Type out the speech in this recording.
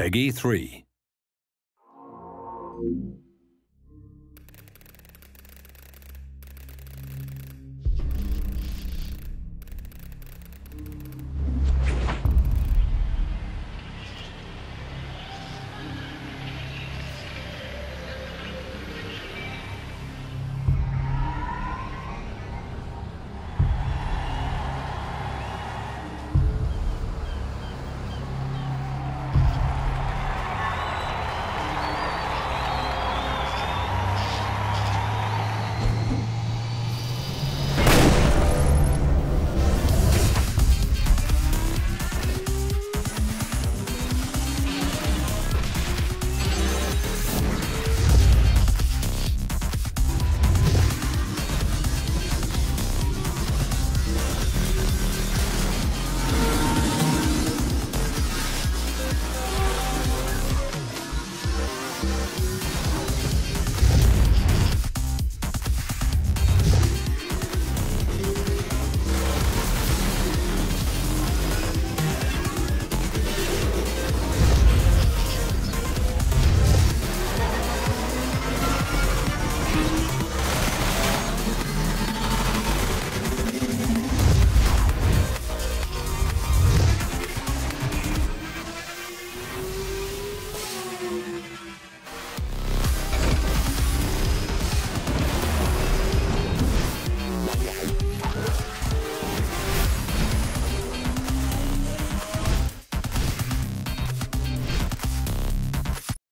Peggy 3.